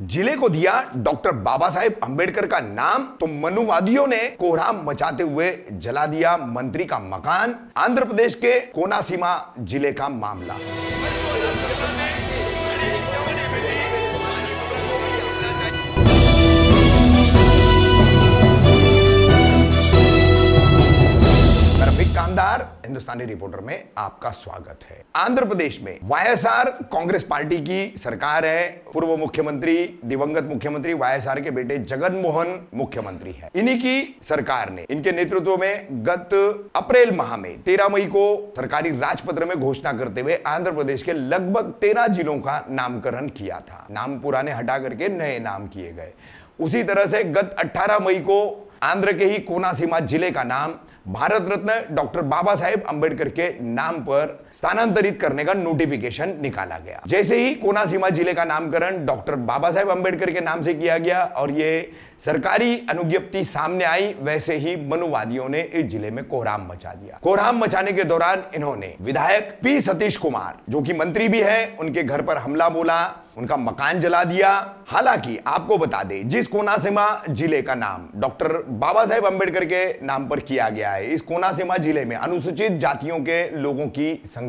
जिले को दिया डॉ. बाबासाहेब अंबेडकर का नाम तो मनुवादियों ने कोहराम मचाते हुए जला दिया मंत्री का मकान। आंध्र प्रदेश के कोनासीमा जिले का मामला। हिंदुस्तानी रिपोर्टर में आपका स्वागत है। आंध्र प्रदेश में वाईएसआर कांग्रेस पार्टी की सरकार है। पूर्व मुख्यमंत्री, दिवंगत मुख्यमंत्री, वाईएसआर के बेटे जगनमोहन मुख्यमंत्री है। इन्हीं की सरकार ने, इनके नेतृत्व में गत अप्रैल माह में 13 मई को सरकारी राजपत्र में घोषणा करते हुए आंध्र प्रदेश के लगभग 13 जिलों का नामकरण किया था। नाम पुराने हटा करके नए नाम किए गए। उसी तरह से गत 18 मई को आंध्र के ही कोनासीमा जिले का नाम भारत रत्न डॉ. बाबासाहेब अंबेडकर के नाम पर स्थानांतरित करने का नोटिफिकेशन निकाला गया। जैसे ही कोनासीमा जिले का नामकरण डॉ. बाबासाहेब अंबेडकर के नाम से किया गया और ये सरकारी अनुज्ञप्ति सामने आई, वैसे ही मनुवादियों ने इस जिले में कोहराम मचा दिया। कोहराम मचाने के दौरान इन्होंने विधायक पी सतीश कुमार, जो कि मंत्री भी है, उनके घर पर हमला बोला, उनका मकान जला दिया। हालांकि आपको बता दें, जिस कोनासीमा जिले का नाम डॉक्टर बाबासाहेब अंबेडकर के नाम पर किया गया है, इस कोनासीमा जिले में अनुसूचित जातियों के लोगों की संख्या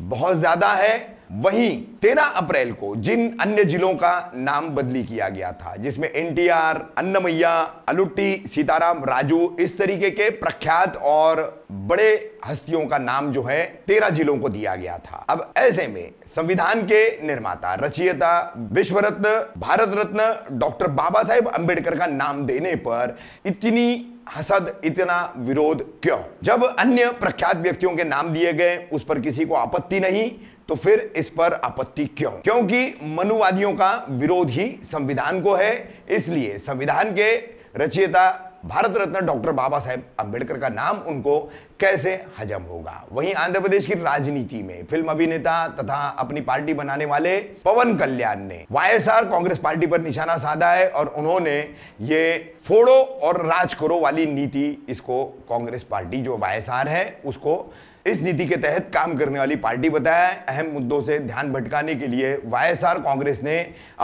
बहुत ज्यादा है। वहीं 13 अप्रैल को जिन अन्य जिलों का नाम बदली किया गया था, जिसमें NTR, अन्नमैया, अलुट्टी, सीताराम राजू, इस तरीके के प्रख्यात और बड़े हस्तियों का नाम जो है 13 जिलों को दिया गया था। अब ऐसे में संविधान के निर्माता, रचयिता, विश्व रत्न, भारत रत्न डॉक्टर बाबासाहेब अंबेडकर का नाम देने पर इतनी हसद, इतना विरोध क्यों? जब अन्य प्रख्यात व्यक्तियों के नाम दिए गए उस पर किसी को आपत्ति नहीं, तो फिर इस पर आपत्ति क्यों? क्योंकि मनुवादियों का विरोध ही संविधान को है, इसलिए संविधान के रचयिता भारत रत्न डॉक्टर बाबासाहेब अंबेडकर का नाम उनको कैसे हजम होगा। वहीं आंध्र प्रदेश की राजनीति में फिल्म अभिनेता तथा अपनी पार्टी बनाने वाले पवन कल्याण ने वाईएसआर कांग्रेस पार्टी पर निशाना साधा है और उन्होंने ये फोड़ो और राज करो वाली नीति, इसको कांग्रेस पार्टी जो वाईएसआर है, उसको इस नीति के तहत काम करने वाली पार्टी बताया। अहम मुद्दों से ध्यान भटकाने के लिए वाईएसआर कांग्रेस ने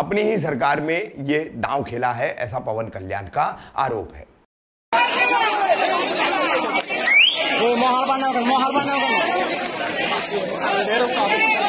अपनी ही सरकार में ये दांव खेला है, ऐसा पवन कल्याण का आरोप है। मोहर बना